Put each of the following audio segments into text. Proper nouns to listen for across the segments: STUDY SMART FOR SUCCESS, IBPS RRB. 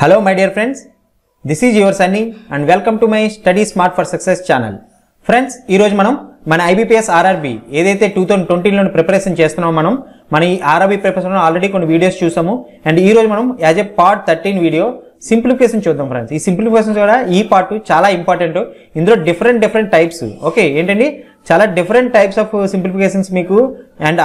Hello my dear friends, this is your Sunny and welcome to my Study Smart for Success channel. Friends, ఈ రోజు మనం మన IBPS RRB ఏదైతే 2020 లోని preparation చేస్తున్నామో మన ఈ RRB ప్రిపరేషన్ లో ఆల్రెడీ కొన్ని వీడియోస్ చూసాము అండ్ ఈ రోజు మనం as a part 13 video simplification చూద్దాం ఫ్రెండ్స్. ఈ సింప్లిఫికేషన్ కూడా ఈ పార్ట్ చాలా ఇంపార్టెంట్. ఇందులో డిఫరెంట్ టైప్స్ ఓకే ఏంటండి చాలా డిఫరెంట్ టైప్స్ ఆఫ్ సింప్లిఫికేషన్స్ మీకు అండ్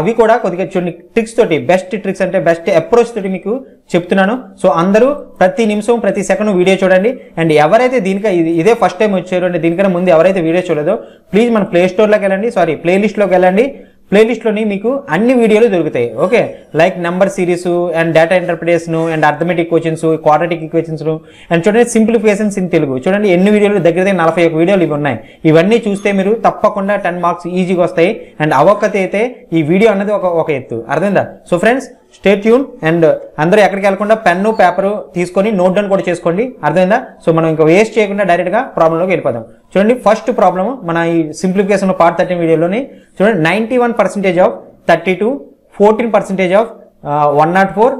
అవి కూడా కొద్దిగా చూడండి ట్రిక్స్ తోటి బెస్ట్ ట్రిక్స్ అంటే బెస్ట్ అప్రోచ్ తోటి మీకు చెప్తున్నాను. సో అందరూ ప్రతి నిమిషం ప్రతి సెకండ్ వీడియో చూడండి అండ్ ఎవరైతే దీనికి ఇదే ఫస్ట్ టైం వచ్చారు అంటే దీనికన్నా ముందు ఎవరైతే వీడియో చూడలేదో ప్లీజ్ మన ప్లే స్టోర్లోకి వెళ్ళండి, ప్లేలిస్ట్లోకి వెళ్ళండి. ప్లేలిస్ట్లోని మీకు అన్ని వీడియోలు దొరుకుతాయి okay, like number series and data interpretation and arithmetic questions, quadratic equations and చూడండి సింప్లిఫికేషన్స్ ఇన్ తెలుగు చూడండి ఎన్ని వీడియోలు, దగ్గర దగ్గర 41 వీడియోలు ఇవి ఉన్నాయి. ఇవన్నీ చూస్తే మీరు తప్పకుండా 10 మార్క్స్ ఈజీగా వస్తాయి అండ్ అవొక్కతే అయితే ఈ వీడియో అన్నది ఒక ఎత్తు, అర్థమైందా? So friends stay tune and అందరూ ఎక్కడికి వెళ్ళకుండా పెన్ను పేపరు తీసుకొని నోట్ డౌన్ కూడా చేసుకోండి, అర్థమైందా? సో మనం ఇంకా వేస్ట్ చేయకుండా డైరెక్ట్గా ప్రాబ్లంలోకి వెళ్ళిపోదాం. చూడండి ఫస్ట్ ప్రాబ్లమ్ మన ఈ సింప్లిఫికేషన్ పార్ట్ 13 వీడియోలోని చూడండి 91% of 32, 14% of 104.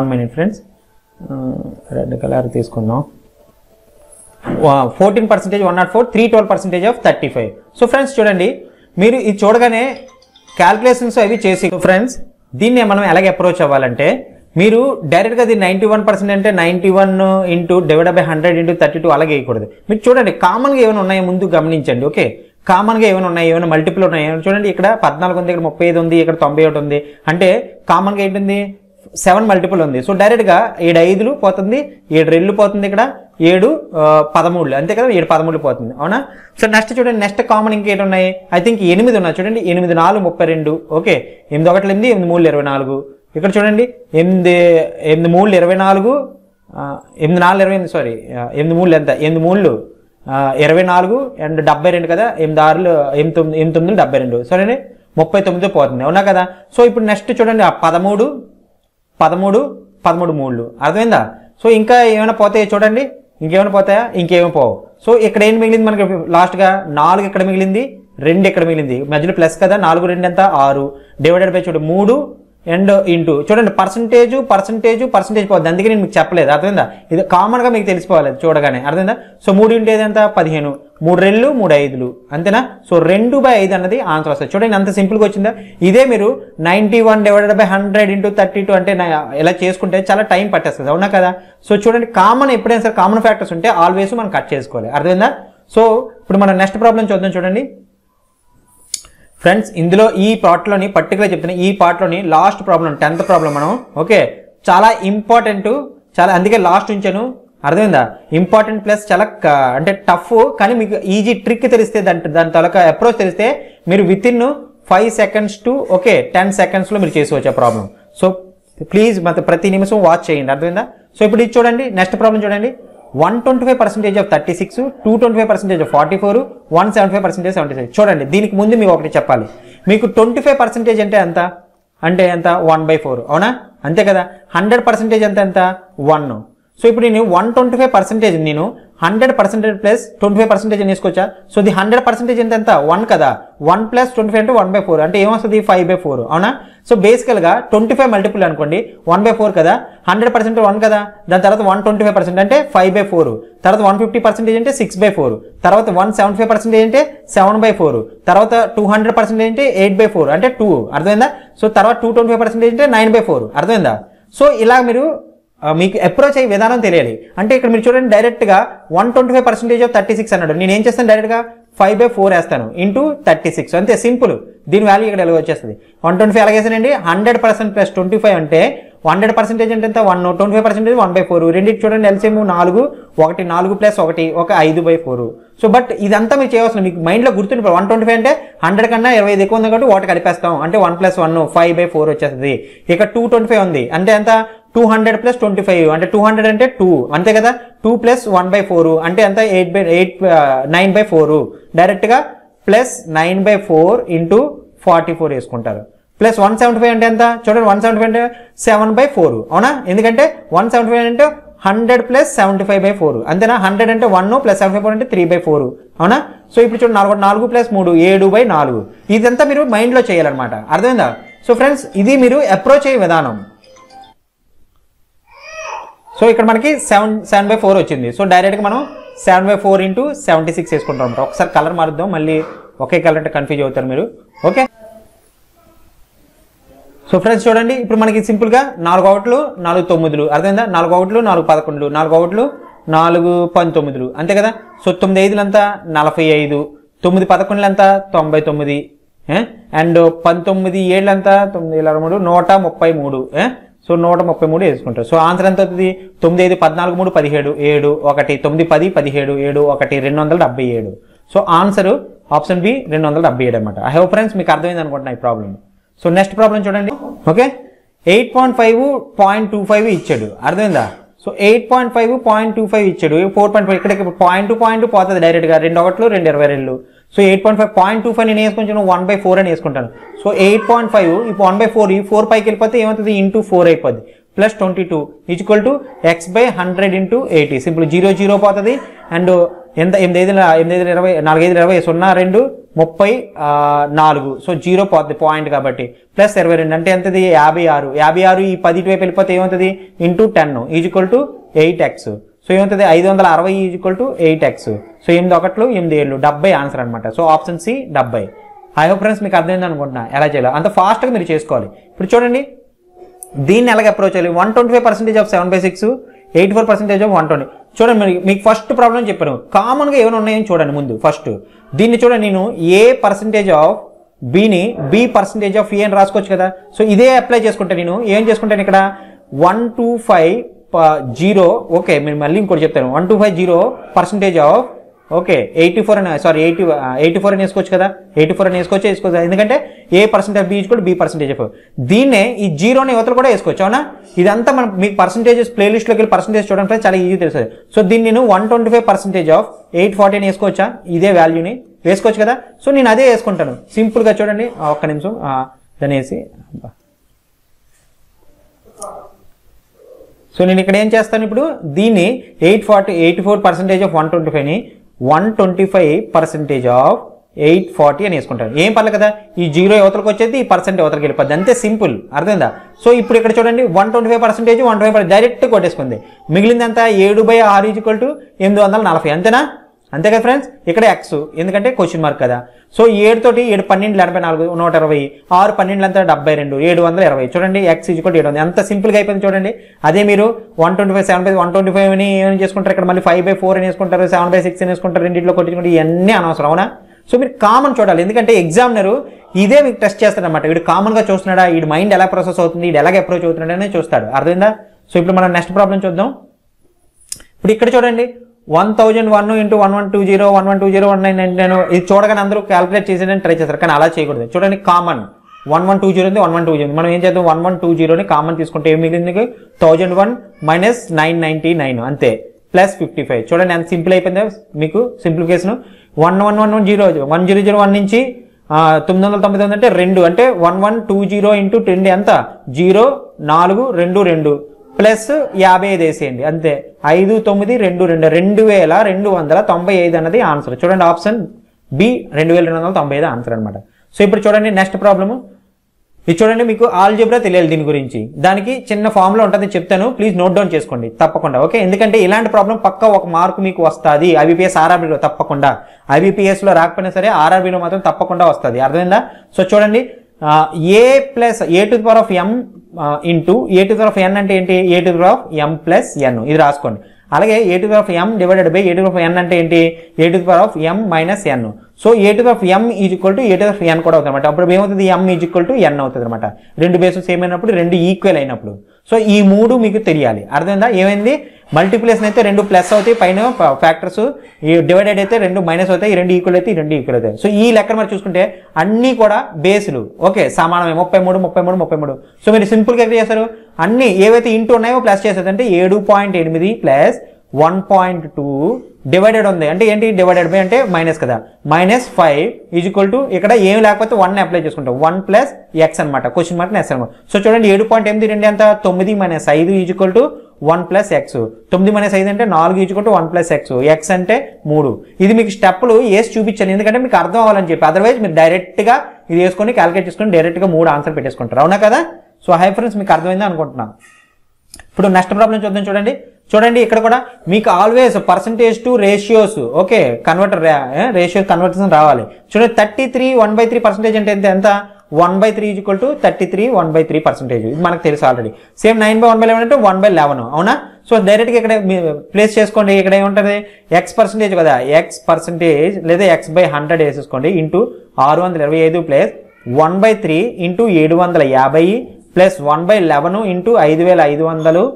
1 minute friends, red colour తీసుకుందాం. 14% 104, 312% ఆఫ్ 35. సో ఫ్రెండ్స్ చూడండి మీరు ఇది చూడగానే క్యాల్కులేషన్స్ అవి చేసి ఫ్రెండ్స్ దీన్ని మనం ఎలాగే అప్రోచ్ అవ్వాలంటే మీరు డైరెక్ట్గా దీన్ని 91% అంటే 91 × డివైడ్ బై 100 × 32 అలాగే వేయకూడదు. మీరు చూడండి కామన్గా ఏమైనా ఉన్నాయో ముందు గమనించండి ఓకే, కామన్గా ఏమైనా ఉన్నాయి, ఏమైనా మల్టిపుల్ ఉన్నాయో చూడండి. ఇక్కడ 14 ఉంది, ఇక్కడ 35 ఉంది, ఇక్కడ 91 ఉంది. అంటే కామన్గా ఏంటుంది 7 మల్టిపుల్ ఉంది. సో డైరెక్ట్గా 7 5లు పోతుంది, 7 2లు పోతుంది, ఇక్కడ 7 13లు అంతే కదా, 7 13లు పోతుంది అవునా. సో నెక్స్ట్ చూడండి నెక్స్ట్ కామన్ ఇంకేటి ఉన్నాయి, ఐ థింక్ 8 ఉన్నాయి చూడండి. 8 4 32 ఓకే, 8 1 8, 8 3 24. ఇక్కడ చూడండి 8 3 24, 8 4 28 సారీ 8 3 ఎంత 8 3 24 అండ్ 72 కదా, 8 6 8 9 72 సరేనే 39 పోతుంది అవునా కదా. సో ఇప్పుడు నెక్స్ట్ చూడండి 13 13 13 3, అర్థమైందా? సో ఇంకా ఏమైనా పోతాయో చూడండి, ఇంకేమైనా పోతాయా, ఇంకేమో పోవు. సో ఇక్కడ ఏం మిగిలింది మనకి లాస్ట్గా 4 ఇక్కడ మిగిలింది, 2 ఇక్కడ మిగిలింది, మధ్యలో ప్లస్ కదా 4 2 ఎంత 6 డివైడెడ్ బై చూడండి 3 అండ్ ఇంటూ చూడండి పర్సంటేజ్ పోతుంది. అందుకే నేను మీకు చెప్పలేదు, అర్థమైందా? ఇది కామన్గా మీకు తెలిసిపోవాలి చూడగానే, అర్థమైందా? సో 3 ఇంటూ ఏదంతా 15, 3 2 3 5లు అంతేనా. సో 2/5 అన్నది ఆన్సర్ వస్తుంది. చూడండి అంత సింపుల్గా వచ్చిందా. ఇదే మీరు 91 × 100 × 32 అంటే ఇలా చేసుకుంటే చాలా టైం పట్టేస్తుంది అవునా కదా. సో చూడండి కామన్ ఎప్పుడైనా సరే కామన్ ఫ్యాక్టర్స్ ఉంటే ఆల్వేస్ మనం కట్ చేసుకోవాలి, అర్థమైందా? సో ఇప్పుడు మనం నెక్స్ట్ ప్రాబ్లం చూద్దాం. చూడండి ఫ్రెండ్స్ ఇందులో ఈ పార్ట్లోని పర్టికులర్ చెప్తున్నా ఈ పార్ట్లోని లాస్ట్ ప్రాబ్లం 10th ప్రాబ్లం మనం ఓకే చాలా ఇంపార్టెంట్, చాలా అందుకే లాస్ట్ ఉంచాను, అర్థమైందా? ఇంపార్టెంట్ ప్లస్ చాలా అంటే టఫ్ కానీ మీకు ఈజీ ట్రిక్ తెలిస్తే దాని తాలూకా అప్రోచ్ తెలిస్తే మీరు with in 5 seconds to okay 10 సెకండ్స్లో మీరు చేసుకోవచ్చు ఆ ప్రాబ్లం. సో ప్లీజ్ మాత్రం ప్రతి నిమిషం వాచ్ చేయండి, అర్థమైందా? సో ఇప్పుడు ఇది చూడండి నెక్స్ట్ ప్రాబ్లం చూడండి 125% ఆఫ్ 36, 225% ఆఫ్ 44, 175% 76. చూడండి దీనికి ముందు మీకు ఒకటి చెప్పాలి, మీకు 25% అంటే ఎంత 1/4 అవునా అంతే కదా. 100% అంటే ఎంత 1. సో ఇప్పుడు నేను 125% నేను 100% ప్లస్ 25% అని వేసుకోవచ్చా? సో ది 100% ఎంత 1 కదా, 1 + 25 అంటే 1/4 అంటే ఏమొస్తుంది 5/4 అవునా. సో బేసికల్గా 25 మల్టిపుల్ అనుకోండి 1/4 కదా, 100% 1 కదా, దాని తర్వాత 125% అంటే 5/4, తర్వాత 150% అంటే 6/4, తర్వాత 175% అంటే 7/4, తర్వాత 200% అంటే 8/4 అంటే 2, అర్థమైందా? సో తర్వాత 225% అంటే 9/4, అర్థమైందా? సో ఇలా మీరు మీకు అప్రోచ్ అయ్యే విధానం తెలియాలి. అంటే ఇక్కడ మీరు చూడండి డైరెక్ట్గా 125% ఆఫ్ 36 అన్నాడు, నేను ఏం చేస్తాను డైరెక్ట్గా 5/4 వేస్తాను ఇంటూ 36 అంతే సింపుల్. దీని వాల్యూ ఇక్కడ ఎలా వచ్చేస్తుంది 125 అలాగేసానండి. 100% + 25 అంటే 100% అంటే ఎంత 1, 25% 1/4, రెండింటి చూడండి ఎల్సిఎం 4 1 4 + 1 1 5/4. సో బట్ ఇదంతా మీరు చేయవలసిన మీకు మైండ్లో గుర్తుండిపోయి 125 అంటే 100 కన్నా 25 ఎక్కువ ఉంది కాబట్టి ఒకటి కలిపేస్తాం అంటే 1 + 1 5/4 వచ్చేస్తుంది. ఇక 225 ఉంది అంటే ఎంత 200 + 25 అంటే 200 అంటే 2 అంతే కదా, 2 + 1/4 అంటే ఎంత 9/4 డైరెక్ట్గా +9/4 ఇంటూ 44 వేసుకుంటారు. +175 అంటే ఎంత చూడండి 175 అంటే 7/4 అవునా, ఎందుకంటే 175 అంటే 100 + 75/4 అంతేనా. 100 అంటే 1 + 75 అంటే 3/4 అవునా. సో ఇప్పుడు చూడండి 4 + 3 7/4 ఇదంతా మీరు మైండ్లో చేయాలన్నమాట, అర్థమైందా? సో ఫ్రెండ్స్ ఇది మీరు అప్రోచ్ అయ్యే విధానం. సో ఇక్కడ మనకి 7/4 వచ్చింది. సో డైరెక్ట్గా మనం 7/4 ఇంటూ 76 వేసుకుంటాం అనమాట. ఒకసారి కలర్ మారుద్దాం, మళ్ళీ ఒకే కలర్ అంటే కన్ఫ్యూజ్ అవుతారు మీరు. ఓకే సో ఫ్రెండ్స్ చూడండి, ఇప్పుడు మనకి సింపుల్గా 4 అవుట్లు 4 9లు, అర్థమైందా? 4 అవుట్లు 4 11లు, 4 అవుట్లు 4 19లు, అంతే కదా? సో 9 5లంతా 45, 9 11లంతా 99, అండ్ 19 7లంతా 9 23 133, సో 133 వేసుకుంటారు. సో ఆన్సర్ ఎంత అవుతుంది? 9 5 14 3 17 1 9 10 17 7 1 277. సో ఆన్సర్ ఆప్షన్ బి 277 అనమాట. ఐ హోప్ ఫ్రెండ్స్ మీకు అర్థమైంది అనుకుంటున్నా ఈ ప్రాబ్లం. సో నెక్స్ట్ ప్రాబ్లం చూడండి. ఓకే 8.5.25 ఇచ్చాడు, అర్థమైందా? సో 8.5.25 ఇచ్చాడు, 4.5 ఇక్కడికి .2 పోతుంది డైరెక్ట్గా, 2 ఒకట్లు 2 22లు. సో 8.5.25 నేను వేసుకుంటాను 1/4 అని వేసుకుంటాను. సో 8.5 ఈ 1/4 ఈ 4 పైకి వెళ్ళిపోతే ఏమవుతుంది? ఇంటూ 4 అయిపోద్ది, +22 = x/100 × 80. సింపుల్ 0 0 పోతుంది, అండ్ ఎంత 8 5 20 4 5 20 0 2 34. సో 0 పోతుంది పాయింట్ కాబట్టి, +22 అంటే ఎంతది? 56 ఈ 10 వైపు వెళ్ళిపోతే ఏమవుతుంది? Into 10 = 8x. సో ఏమవుతుంది? 560 = 8x. సో 8 ఒకట్లు 8 7 70 ఆన్సర్ అనమాట. So option C 70. I hope friends మీకు అర్థమైంది అనుకుంటున్నా ఎలా చేయాలో. అంత ఫాస్ట్గా మీరు చేసుకోవాలి. ఇప్పుడు చూడండి దీన్ని ఎలాగ అప్రోచ్ చేయాలి. 125% ఆఫ్ 7/6, 84% ఆఫ్ 120. చూడండి మీకు ఫస్ట్ ప్రాబ్లం చెప్పాను, కామన్గా ఏమైనా ఉన్నాయని చూడండి ముందు. ఫస్ట్ దీన్ని చూడండి, నేను A% ఆఫ్ Bని B% ఆఫ్ A అని రాసుకోవచ్చు కదా. సో ఇదే అప్లై చేసుకుంటే నేను ఏం చేసుకుంటాను ఇక్కడ 125 0. ఓకే మీరు మళ్ళీ ఇంకోటి చెప్తాను, 125 0% ఆఫ్ ఓకే 84 అని, సారీ 84 అని వేసుకోవచ్చు కదా, 84 అని వేసుకోవచ్చు. ఎందుకంటే A% ఆఫ్ B కూడా B% ఆఫ్, దీన్నే ఈ 0ని యువతలు కూడా వేసుకోవచ్చు, అవునా? ఇదంతా మనం మీకు పర్సంటేజెస్ ప్లేలిస్ట్లోకి వెళ్ళి పర్సంటేజ్ చూడడానికి చాలా ఈజీ తెలుస్తుంది. సో దీన్ని నేను 125% ఆఫ్ 840 అని వేసుకోవచ్చా? ఇదే వాల్యూని వేసుకోవచ్చు కదా. సో నేను అదే వేసుకుంటాను సింపుల్గా. చూడండి ఒక్క నిమిషం దాన్ని వేసి, సో నేను ఇక్కడ ఏం చేస్తాను ఇప్పుడు దీన్ని 84% ఆఫ్ 125ని 125% ఆఫ్ 840 అని వేసుకుంటాను. ఏం పర్లేదు కదా, ఈ 0 యువతలకు వచ్చేది, ఈ పర్సెంట్ యువతలకు వెళ్ళిపోద్ది, అంతే సింపుల్, అర్థమైందా? సో ఇప్పుడు ఇక్కడ చూడండి 125% 125 డైరెక్ట్ కొట్టేసుకుంది, మిగిలిందంతా 7/6 840, అంతేనా? అంతే కదా ఫ్రెండ్స్? ఇక్కడ x ఎందుకంటే క్వశ్చన్ మార్క్ కదా. సో 7 తోటి 7 12 84 120, 6 12లంతా 72 720. చూడండండి x 700, ఎంత సింపుల్గా అయిపోయింది చూడండి. అదే మీరు 125 7/125 అని ఏమైనా చేసుకుంటారు, ఇక్కడ మళ్ళీ 5/4 అని వేసుకుంటారు, 7/6 అని వేసుకుంటారు, రెండింటిలో కొట్టించుకుంటే ఇవన్నీ అనవసరం, అవునా? సో మీరు కామన్ చూడాలి, ఎందుకంటే ఎగ్జామినరు ఇదే మీకు టెస్ట్ చేస్తారనమాట. వీడు కామన్గా చూస్తున్నాడా, వీడి మైండ్ ఎలా ప్రాసెస్ అవుతుంది, వీడు ఎలాగ అప్రోచ్ అవుతున్నాడనే చూస్తాడు, అర్థమైందా? సో ఇప్పుడు మనం నెక్స్ట్ ప్రాబ్లం చూద్దాం. ఇప్పుడు ఇక్కడ చూడండి 1001 × 1120 1120 1999. ఇది చూడగానే అందరూ క్యాలిక్యులేట్ చేసేదని ట్రై చేస్తారు, కానీ అలా చేయకూడదు. చూడండి కామన్ 1120 ఉంది, 1120 మనం ఏం చేద్దాం, 1120ని కామన్ తీసుకుంటే ఏమి మిగిలింది? 1001 - 999 అంతే, +55. చూడండి ఎంత సింపుల్ అయిపోయింది మీకు సింప్లిఫికేషన్. 1001 నుంచి 999 అంటే 2, అంటే 1120 × 10 ఎంత? 0 4 2 2 +55 వేసేయండి, అంతే 5 9 2 2 2295 అన్నది ఆన్సర్. చూడండి ఆప్షన్ బి 2295 ఆన్సర్ అనమాట. సో ఇప్పుడు చూడండి నెక్స్ట్ ప్రాబ్లము. ఇది చూడండి మీకు ఆల్జీబ్రా తెలియాలి, దీని గురించి దానికి చిన్న ఫామ్లో ఉంటుంది చెప్తాను, ప్లీజ్ నోట్ డౌన్ చేసుకోండి తప్పకుండా. ఓకే ఎందుకంటే ఇలాంటి ప్రాబ్లం పక్కా 1 మార్క్ మీకు వస్తుంది IBPS RRBలో తప్పకుండా. IBPSలో రాకపోయినా సరే RRBలో మాత్రం తప్పకుండా వస్తుంది, అర్థమైందా? సో చూడండి A + A⁴ m × A⁴ n అంటే ఏంటి? A⁴m + n, ఇది రాసుకోండి. అలాగే A⁴m ÷ A⁴n అంటే ఏంటి? A⁴m - n. So A⁴m = A⁴n కూడా అవుతుంది అనమాట. అప్పుడు ఏమవుతుంది? m = n అవుతుంది అనమాట. 2 బేస్ సేమ్ అయినప్పుడు, 2 ఈక్వల్ అయినప్పుడు. సో ఈ 3 మీకు తెలియాలి, అర్థమైందా? ఏమైంది? మల్టిప్లేషన్ అయితే 2 ప్లస్ అవుతాయి, పైన ఫ్యాక్టర్స్ డివైడెడ్ అయితే 2 మైనస్ అవుతాయి, 2 ఈక్వల్ అయితే 2 ఈక్వల్ అవుతాయి. సో ఈ లెక్క మరి చూసుకుంటే అన్నీ కూడా బేసులు ఓకే సమానమే, 33 33 33. సో మీరు సింపుల్గా ఎక్కడ చేస్తారు, అన్ని ఏవైతే ఇంటూ ఉన్నాయో ప్లస్ చేసేది, అంటే 7.8 + 1.2 డివైడెడ్ ఉంది అంటే ఏంటి? డివైడెడ్ బై అంటే మైనస్ కదా, -5 ఇక్కడ ఏమి లేకపోతే 1 అప్లై చేసుకుంటాం, 1 + x అనమాట, క్వశ్చన్ మార్క్ నెక్స్ట్ అనమాట. సో చూడండి 7.8 2 అంత 9 - 5 = 1 + x, 9 - 5 అంటే 4 = 1 + x, x అంటే 3. ఇది మీకు స్టెప్లు వేసి చూపించాను ఎందుకంటే మీకు అర్థం అవ్వాలని చెప్పి, అదర్వైజ్ మీరు డైరెక్ట్గా ఇది వేసుకొని క్యాలిక్యులేట్ చేసుకొని డైరెక్ట్గా 3 ఆన్సర్ పెట్టేసుకుంటారు, అవునా కదా? సో హై ఫ్రెండ్స్ మీకు అర్థమైంది అనుకుంటున్నాను. ఇప్పుడు నెక్స్ట్ ప్రాబ్లం చూద్దాం. చూడండి చూడండి ఇక్కడ కూడా మీకు always percentage to ratios, okay converter ratios conversion రావాలి. చూడండి 33 1/3 పర్సంటేజ్ అంటే ఎంత? 1/3 = 33 1/3 పర్సంటేజ్. ఇది మనకు తెలుసు ఆల్రెడీ. సేమ్ 9/1/11 అంటే 1/11, అవునా? సో డైరెక్ట్గా ఇక్కడ ప్లేస్ చేసుకోండి. ఇక్కడ ఏముంటుంది? ఎక్స్ పర్సంటేజ్ కదా, ఎక్స్ పర్సంటేజ్ లేదా x/100 వేసేసుకోండి into 625 plus 1/3 into 750 plus 1/11 into 5500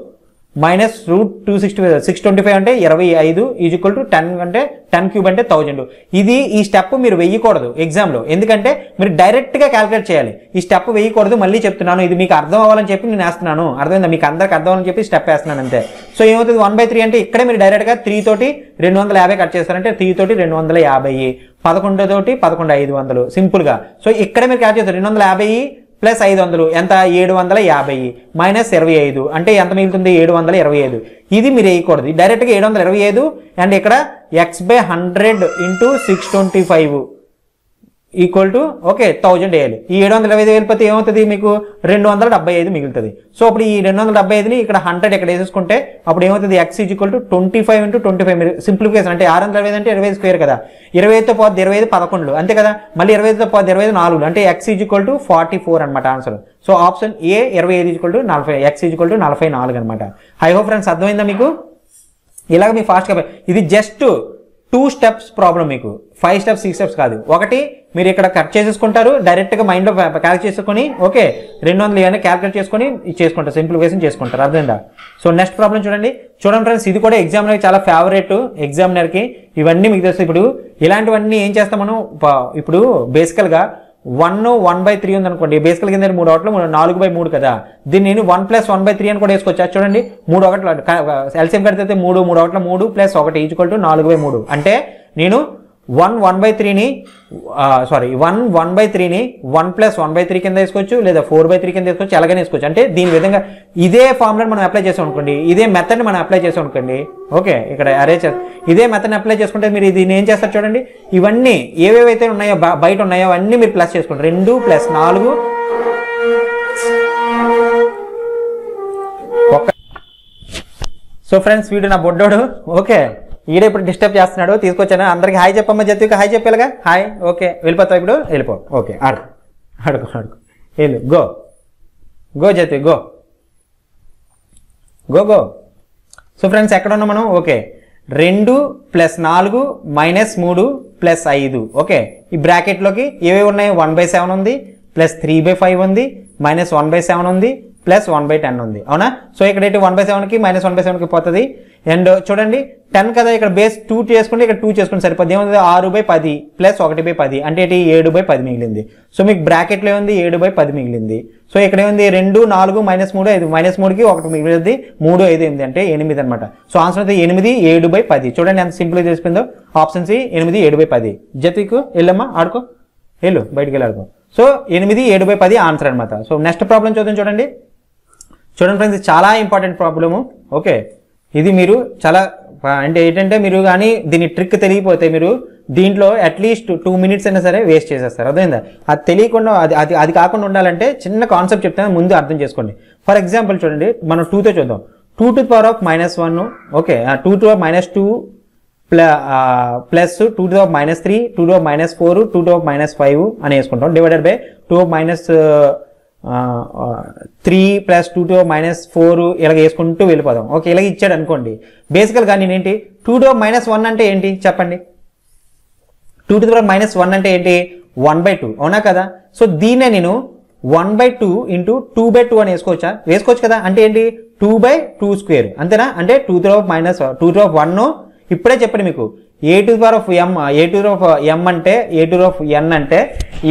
minus √265 అంటే 25 = 10 అంటే 10³ అంటే 1000. ఇది ఈ స్టెప్ మీరు వేయకూడదు ఎగ్జామ్లో, ఎందుకంటే మీరు డైరెక్ట్గా క్యాలిక్యులేట్ చేయాలి. ఈ స్టెప్ వేయకూడదు, మళ్ళీ చెప్తున్నాను. ఇది మీకు అర్థం అవ్వాలని చెప్పి నేను వేస్తున్నాను, అర్థమైందా? మీకు అందరికి అర్థం అని చెప్పి స్టెప్ వేస్తున్నాను అంతే. సో ఏమవుతుంది 1/3 అంటే ఇక్కడే మీరు డైరెక్ట్గా 3 తోటి 250 కట్ చేస్తారంటే 3 తోటి 250 11 తోటి 11 500 సింపుల్గా. సో ఇక్కడే మీరు క్యాలిక్యులేట్ చేస్తారు. 250 ప్లస్ 500 ఎంత? 750 మైనస్ 25 అంటే ఎంత మిగులుతుంది? 725. ఇది మీరు వేయకూడదు డైరెక్ట్గా 725 అండ్ ఇక్కడ x/100 ఇంటూ 625 ఓకే 1000 వేయాలి. ఈ 725 వెళ్ళిపోతే ఏమవుతుంది? మీకు 275 మిగులుతుంది. సో అప్పుడు ఈ 275ని ఇక్కడ 100 ఇక్కడ వేసేసుకుంటే అప్పుడు ఏమవుతుంది? x = 25 × 25. సింప్లిఫికేషన్ అంటే 625 అంటే 25 స్క్వేర్ కదా, 25తో పోతే 25 11 అంతే కదా, మళ్ళీ 25తో పోతే 25 4 అంటే x = 44 అనమాట answer. So option A 25 = 40 x = 44 అనమాట. ఐ హోప్ ఫ్రెండ్స్ అర్థమైందా మీకు? ఇలాగ మీకు ఫాస్ట్గా ఇది జస్ట్ 2 స్టెప్స్ ప్రాబ్లం, మీకు 5 స్టెప్స్ 6 స్టెప్స్ కాదు. ఒకటి మీరు ఇక్కడ కట్ చేసేసుకుంటారు డైరెక్ట్గా మైండ్లో క్యాలిక్యులేట్ చేసుకొని, ఓకే 200 ఇవన్నీ క్యాలిక్యులేట్ చేసుకొని చేసుకుంటారు, సింప్లిఫికేషన్ చేసుకుంటారు, అర్థమైందా? సో నెక్స్ట్ ప్రాబ్లం చూడండి. చూడండి ఫ్రెండ్స్ ఇది కూడా ఎగ్జామినర్కి చాలా ఫేవరెట్. ఎగ్జామినర్కి ఇవన్నీ మీకు తెలుసు. ఇప్పుడు ఇలాంటివన్నీ ఏం చేస్తాం మనం? ఇప్పుడు బేసికల్గా 1 1/3 ఉందనుకోండి, బేసికల్ కింద 3 ఒకట్లు 4/3 కదా, దీన్ని నేను 1 + 1/3 అని కూడా వేసుకోవచ్చు. చూడండి 3 ఒకట్లు ఎల్సిఎం కడితే 3 3 ఒకట్ల 3 + 1 = 4/3 అంటే నేను 1 1/3ని 1 + 1/3 కింద వేసుకోవచ్చు లేదా 4/3 కింద వేసుకోవచ్చు, ఎలాగైనా వేసుకోవచ్చు. అంటే దీని విధంగా ఇదే ఫార్ములాని మనం అప్లై చేసాం అనుకోండి, ఇదే మెథడ్ని మనం అప్లై చేసాం అనుకోండి, ఓకే ఇక్కడ అరే ఇదే మెథడ్ని అప్లై చేసుకుంటే మీరు దీన్ని ఏం చేస్తారు చూడండి, ఇవన్నీ ఏవేవైతే ఉన్నాయో బయట ఉన్నాయో అవన్నీ మీరు ప్లస్ చేసుకోండి. 2 + 4 ఒక. సో ఫ్రెండ్స్ వీడు నా బొడ్డోడు, ఓకే ఈడే ఇప్పుడు డిస్టర్బ్ చేస్తున్నాడు, తీసుకొచ్చాను. అందరికి హాయ్ చెప్పమ్మ, జతికి హాయ్ చెప్పేలాగా. హాయ్, ఓకే వెళ్ళిపోతావు ఇప్పుడు, వెళ్ళిపో, ఓకే ఆడు ఆడుకో ఆడుకో వెళ్ళు, go go Jathi go go go. So friends ఎక్కడ ఉన్నాం మనం? ఓకే 2 + 4 - 3 + 5 ఓకే ఈ బ్రాకెట్లోకి ఏవేవి ఉన్నాయి? 1/7 ఉంది ప్లస్ 3/5 ఉంది మైనస్ 1/7 ఉంది ప్లస్ 1/10 ఉంది, అవునా? సో ఇక్కడైతే 1/7కి మైనస్ 1/7కి పోతుంది. అండ్ చూడండి 10 కదా, ఇక్కడ బేస్ 2 చేసుకుంటే ఇక్కడ 2 చేసుకుంటే సరిపోతుంది. ఏముంది? 6/10 ప్లస్ 1/10 అంటే ఏంటి? 7/10 మిగిలింది. సో మీకు బ్రాకెట్లో ఏముంది? 7/10 మిగిలింది. సో ఇక్కడ ఏముంది? 2 4 - 3 5 -3కి 1 మిగిలింది, 3 5 8 అంటే 8 అనమాట. సో ఆన్సర్ అయితే 8/10. చూడండి ఎంత సింపుల్గా తెలిసిపోయిందో. Option C 8 7/10. జతికు వెళ్ళమ్మా, ఆడుకో వెళ్ళు, బయటికి వెళ్ళి ఆడుకో. సో 8 7/10 ఆన్సర్ అనమాట. సో నెక్స్ట్ ప్రాబ్లం చూద్దాం. చూడండి చూడండి ఫ్రెండ్స్ చాలా ఇంపార్టెంట్ ప్రాబ్లము, ఓకే ఇది మీరు చాలా అంటే ఏంటంటే మీరు కానీ దీని ట్రిక్ తెలియపోతే మీరు దీంట్లో అట్లీస్ట్ 2 నిమిషాలు అయినా సరే వేస్ట్ చేసేస్తారు, అర్థమైందా? అది తెలియకుండా అది అది అది కాకుండా ఉండాలంటే చిన్న కాన్సెప్ట్ చెప్తాను, ముందు అర్థం చేసుకోండి. ఫర్ ఎగ్జాంపుల్ చూడండి మనం 2తో చూద్దాం. 2 to the power of -1 okay 2 to the power -2 plus 2 to the power -3 2 to the power -4 2 to the power -5 అని వేసుకుంటాం, డివైడెడ్ బై 2 −3 + 2 −4 ఇలా వేసుకుంటూ వెళ్ళిపోదాం. ఓకే ఇలా ఇచ్చాడు అనుకోండి. బేసికల్గా నేనేంటి 2 − 1 అంటే ఏంటి చెప్పండి? 2 − 1 అంటే ఏంటి? 1/2, అవునా కదా? సో దీన్నే నేను 1/2 × 2/2 అని వేసుకోవచ్చా? వేసుకోవచ్చు కదా. అంటే ఏంటి? 2/2² అంతేనా? అంటే 2 − 2 / 1 ఇప్పుడే చెప్పండి మీకు a to the power of m అంటే a to the power of n అంటే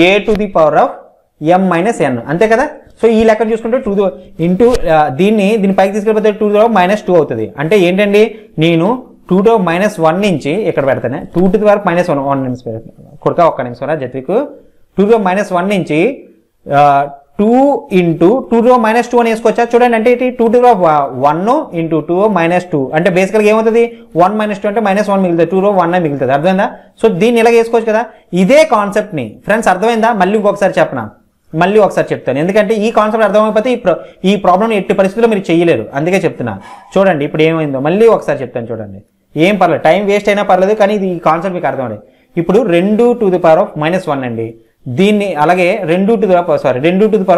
a to the power of m - n అంతే కదా. సో ఈ లెక్క చూసుకుంటే 2 ఇంటూ దీన్ని పైకి తీసుకెళ్ళిపోతే 2 − 2 అవుతుంది. అంటే ఏంటండి నేను 2 − 1 నుంచి ఇక్కడ పెడతానే 2 − 1 కొడుక ఒక్క నిమిషం జతికు 2 − 1 నుంచి 2 × 2 − 2 అని వేసుకోవచ్చా? చూడండి అంటే 2 − 1 × 2 − 2 అంటే బేసికల్గా ఏమవుతుంది? 1 − 2 అంటే -1 మిగులుతుంది, 2 1 మిగులుతుంది, అర్థమైందా? సో దీన్ని ఇలాగ వేసుకోవచ్చు కదా. ఇదే కాన్సెప్ట్ని ఫ్రెండ్స్ అర్థమైందా? మళ్ళీ ఇంకొకసారి చెప్పనా? మళ్ళీ ఒకసారి చెప్తాను, ఎందుకంటే ఈ కాన్సెప్ట్ అర్థమైపోతే ఈ ప్రాబ్లమ్ ఎట్టి పరిస్థితుల్లో మీరు చేయలేరు, అందుకే చెప్తున్నా. చూడండి ఇప్పుడు ఏమైందో మళ్ళీ ఒకసారి చెప్తాను చూడండి, ఏం పర్లేదు టైం వేస్ట్ అయినా పర్లేదు, కానీ ఇది ఈ కాన్సెప్ట్ మీకు అర్థం. ఇప్పుడు 2 to the power of -1 అండి, దీన్ని అలాగే 2 to the power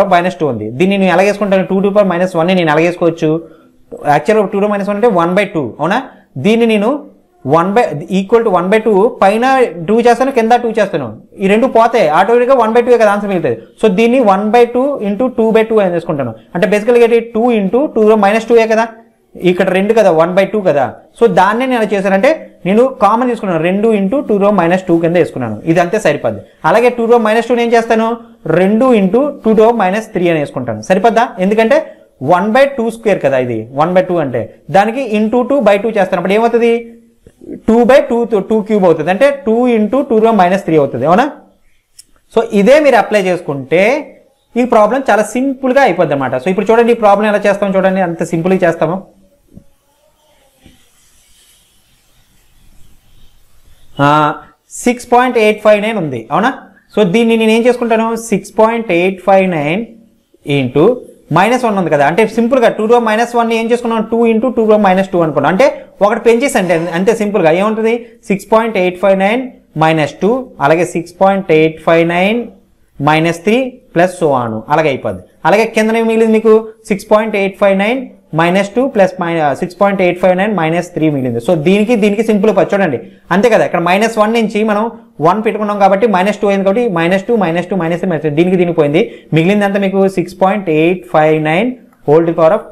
of -2 ఉంది, దీన్ని నేను ఎలాగేసుకుంటాను 2 to the power -1 నేను ఎలాగేసుకోవచ్చు, యాక్చువల్గా 2 to the power -1 అంటే 1/2 అవునా, దీన్ని నేను 1/2 పైన 2 చేస్తాను కింద 2 చేస్తాను, ఈ రెండు పోతే ఆటోమేటిక్గా 1/2 కదా ఆన్సర్ మిగులుతుంది. సో దీన్ని 1/2 into 2/2 అని చేసుకుంటాను, అంటే బేసికల్గా 2 into 2 - 2 కదా, ఇక్కడ 2 కదా 1/2 కదా. సో దాన్నే నేను చేశానంటే నేను కామన్ తీసుకున్నాను 2 into 2 - 2 కింద వేసుకున్నాను, ఇది అంతే సరిపోద్ది. అలాగే 2 - 2 నేను చేస్తాను 2 into 2 - 3 అని వేసుకుంటాను, సరిపోద్దా, ఎందుకంటే 1/2² కదా ఇది 1/2 అంటే, దానికి into 2/2 చేస్తాను, అప్పుడు ఏమవుతుంది 2/2 - 2³ అవుతుంది, అంటే 2 into 2 - 3 అవుతుంది అవునా. సో ఇదే మీరు అప్లై చేసుకుంటే ఈ ప్రాబ్లం చాలా సింపుల్గా అయిపోద్ది అనమాట. సో ఇప్పుడు చూడండి ఈ ప్రాబ్లం ఎలా చేస్తాం చూడండి, అంత సింపుల్గా చేస్తాము. (6.859) ఉంది అవునా, సో దీన్ని నేను ఏం చేసుకుంటాను 6.859 into -1 ఉంది కదా, అంటే సింపుల్గా 2 - 1 ఏం చేసుకున్నాను 2 into 2 - 2 అనుకున్నాను, అంటే ఒకటి పెంచేసి అంటే అంతే సింపుల్గా ఏముంటుంది 6.859 - 2 అలాగే 6.859 - 3 ప్లస్ సో ఆను అలాగే అయిపోద్ది. అలాగే కిందనే మిగిలింది మీకు 6.859 - 2 ప్లస్ 6.859 - 3 మిగిలింది. సో దీనికి దీనికి సింపుల్ చూడండి అంతే కదా, ఇక్కడ -1 నుంచి మనం 1 పెట్టుకున్నాం కాబట్టి -2 అయింది కాబట్టి -2 - 2 - 3 దీనికి దీనికి పోయింది, మిగిలింది అంతా మీకు 6.859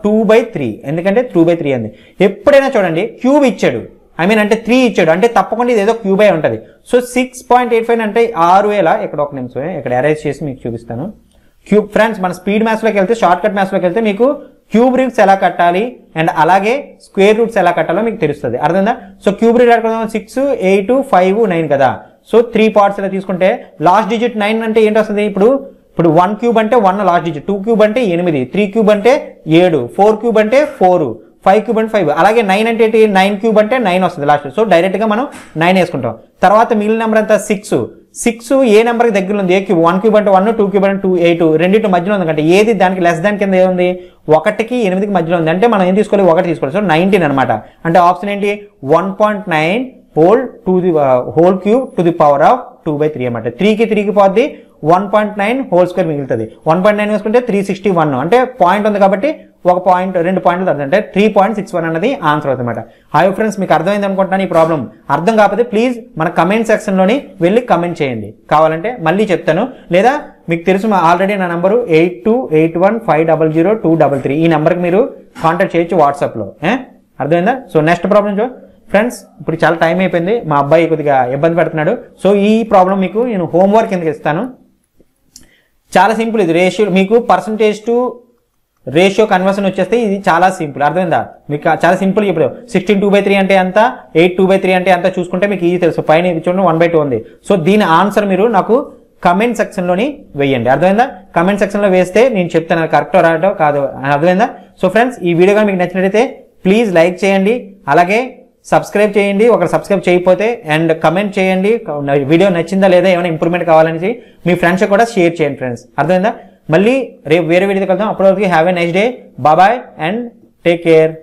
2/3 ఎందుకంటే 2/3 అంది. ఎప్పుడైనా చూడండి క్యూబ్ ఇచ్చాడు ఐ మీన్ అంటే 3 ఇచ్చాడు అంటే తప్పకుండా ఇది ఏదో క్యూబ్ అయి ఉంటుంది. సో 6.85 అంటే 6,000, ఇక్కడ ఒక నిమిషం ఇక్కడ అరేంజ్ చేసి మీకు చూపిస్తాను. క్యూబ్ ఫ్రెండ్స్ మన స్పీడ్ మ్యాథ్స్లోకి వెళ్తే షార్ట్ కట్ మ్యాథ్స్లోకి వెళ్తే మీకు క్యూబ్ రూట్స్ ఎలా కట్టాలి అండ్ అలాగే స్క్వేర్ రూట్స్ ఎలా కట్టాలో మీకు తెలుస్తుంది, అర్థమైందా. సో క్యూబ్ రూట్ ఎక్కడ 6, 8, 5, 9 కదా, సో 3 పార్ట్స్ ఇలా తీసుకుంటే లాస్ట్ డిజిట్ 9 అంటే ఏంటి వస్తుంది, ఇప్పుడు 1³ అంటే 1 లాస్ట్ డిజిట్, 2³ అంటే 8, 3³ అంటే 7, 4³ అంటే 4, 5³ అంటే 5, అలాగే 9 అంటే 9³ అంటే 9 వస్తుంది లాస్ట్. సో డైరెక్ట్గా మనం 9 వేసుకుంటాం. తర్వాత మిగిలిన నెంబర్ అంతా 6 ఏ నెంబర్కి దగ్గర ఉంది ఏ క్యూబ్, 1³ అంటే 1, 2³ అంటే 2, 8 రెండింటి మధ్యలో ఉంది, అంటే ఏది దానికి లెస్ దాని కింద ఏముంది 1కి 8కి మధ్యలో ఉంది, అంటే మనం ఏం తీసుకోవాలి 1 తీసుకోవాలి. సో 19 అనమాట, అంటే ఆప్షన్ ఏంటి 1.9 whole cube to the power of 2/3 అనమాట. 3కి 3 పోద్ది 1.9² మిగులుతుంది, 1.9 వేసుకుంటే 361 అంటే పాయింట్ ఉంది కాబట్టి 1 పాయింట్ 2 పాయింట్లు తగ్గుతుంది, అంటే 3.61 అనేది ఆన్సర్ అవుతుంది అనమాట. హాయ్ ఫ్రెండ్స్ మీకు అర్థమైంది అనుకుంటున్నాను, ఈ ప్రాబ్లం అర్థం కాకపోతే ప్లీజ్ మన కమెంట్ సెక్షన్లోని వెళ్ళి కమెంట్ చేయండి, కావాలంటే మళ్ళీ చెప్తాను, లేదా మీకు తెలుసు ఆల్రెడీ నా నంబరు 8281500233 ఈ నెంబర్కి మీరు కాంటాక్ట్ చేయొచ్చు వాట్సాప్లో, అర్థమైందా. సో నెక్స్ట్ ప్రాబ్లం చూ ఫ్రెండ్స్, ఇప్పుడు చాలా టైం అయిపోయింది, మా అబ్బాయి కొద్దిగా ఇబ్బంది పెడుతున్నాడు. సో ఈ ప్రాబ్లం మీకు నేను హోంవర్క్ కిందకి ఇస్తాను, చాలా సింపుల్ ఇది, రేషియో మీకు % to ratio కన్వర్షన్ వచ్చేస్తే ఇది చాలా సింపుల్, అర్థమైందా. మీకు చాలా సింపుల్ ఇప్పుడు 16 2/3 అంటే ఎంత, 8 2/3 అంటే ఎంత చూసుకుంటే మీకు ఈజీ తెలుసు, పైన చూడండి 1/2 ఉంది. సో దీని ఆన్సర్ మీరు నాకు కమెంట్ సెక్షన్లోని వేయండి, అర్థమైందా. కమెంట్ సెక్షన్లో వేస్తే నేను చెప్తాను కరెక్టో రాటో కాదు, అర్థమైందా. సో ఫ్రెండ్స్ ఈ వీడియో కానీ మీకు నచ్చినట్లయితే ప్లీజ్ లైక్ చేయండి, అలాగే సబ్స్క్రైబ్ చేయండి ఒకరు సబ్స్క్రైబ్ చేయకపోతే, అండ్ కమెంట్ చేయండి వీడియో నచ్చిందా లేదా ఏమైనా ఇంప్రూవ్మెంట్ కావాలనేసి మీ ఫ్రెండ్స్ కూడా షేర్ చేయండి ఫ్రెండ్స్, అర్థమైందా. మళ్ళీ రేపు వేరే వీడియో కలుద్దాం, అప్పటివరకు have a nice day, bye and take care.